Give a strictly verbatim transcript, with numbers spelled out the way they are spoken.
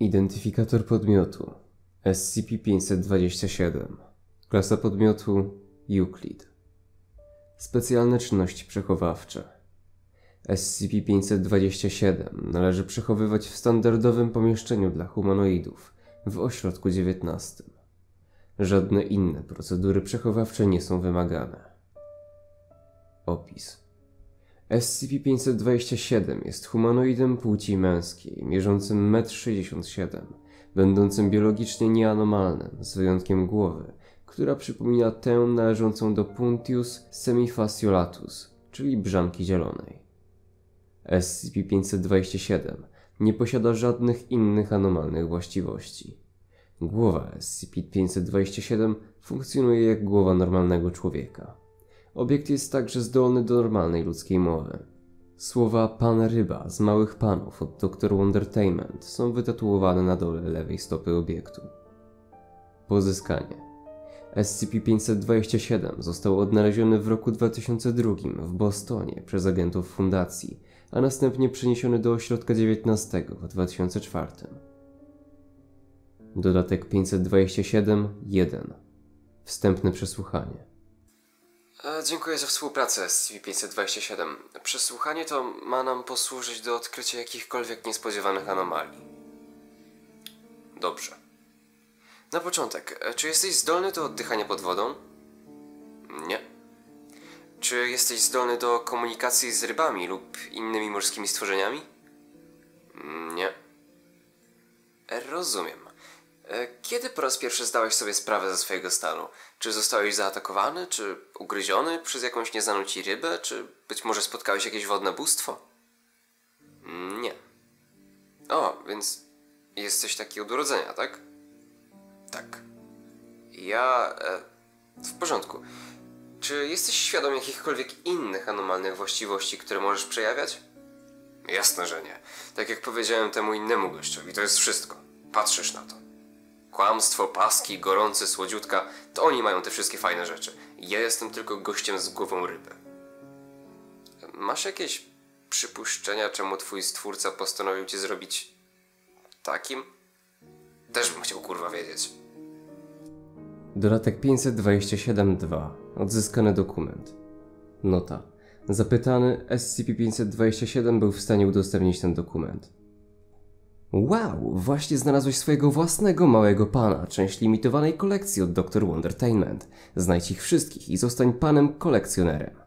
Identyfikator podmiotu S C P pięćset dwadzieścia siedem. Klasa podmiotu Euclid. Specjalne czynności przechowawcze. S C P pięćset dwadzieścia siedem należy przechowywać w standardowym pomieszczeniu dla humanoidów w ośrodku dziewiętnastym. Żadne inne procedury przechowawcze nie są wymagane. Opis. S C P pięćset dwadzieścia siedem jest humanoidem płci męskiej, mierzącym metr sześćdziesiąt siedem, będącym biologicznie nieanomalnym, z wyjątkiem głowy, która przypomina tę należącą do Puntius semifasciolatus, czyli brzanki zielonej. S C P pięćset dwadzieścia siedem nie posiada żadnych innych anomalnych właściwości. Głowa S C P pięćset dwadzieścia siedem funkcjonuje jak głowa normalnego człowieka. Obiekt jest także zdolny do normalnej ludzkiej mowy. Słowa Pan Ryba z Małych Panów od doktor Wondertainment są wytatuowane na dole lewej stopy obiektu. Pozyskanie. S C P pięćset dwadzieścia siedem został odnaleziony w roku dwa tysiące drugim w Bostonie przez agentów Fundacji, a następnie przeniesiony do ośrodka dziewiętnastego w dwa tysiące czwartym. Dodatek pięćset dwadzieścia siedem jeden. Wstępne przesłuchanie. Dziękuję za współpracę z S C P pięćset dwadzieścia siedem. Przesłuchanie to ma nam posłużyć do odkrycia jakichkolwiek niespodziewanych anomalii. Dobrze. Na początek, czy jesteś zdolny do oddychania pod wodą? Nie. Czy jesteś zdolny do komunikacji z rybami lub innymi morskimi stworzeniami? Nie. Rozumiem. Kiedy po raz pierwszy zdałeś sobie sprawę ze swojego stanu? Czy zostałeś zaatakowany, czy ugryziony przez jakąś nieznaną ci rybę, czy być może spotkałeś jakieś wodne bóstwo? Nie. O, więc jesteś taki od urodzenia, tak? Tak. Ja... E, w porządku. Czy jesteś świadom jakichkolwiek innych anomalnych właściwości, które możesz przejawiać? Jasne, że nie. Tak jak powiedziałem temu innemu gościowi, to jest wszystko. Patrzysz na to. Kłamstwo, paski, gorący, słodziutka, to oni mają te wszystkie fajne rzeczy. Ja jestem tylko gościem z głową ryby. Masz jakieś przypuszczenia, czemu twój stwórca postanowił cię zrobić takim? Też bym chciał kurwa wiedzieć. Dodatek pięćset dwadzieścia siedem dwa. Odzyskany dokument. Nota. Zapytany, S C P pięćset dwadzieścia siedem był w stanie udostępnić ten dokument. Wow, właśnie znalazłeś swojego własnego małego pana, część limitowanej kolekcji od doktor Wondertainment. Znajdź ich wszystkich i zostań panem kolekcjonerem.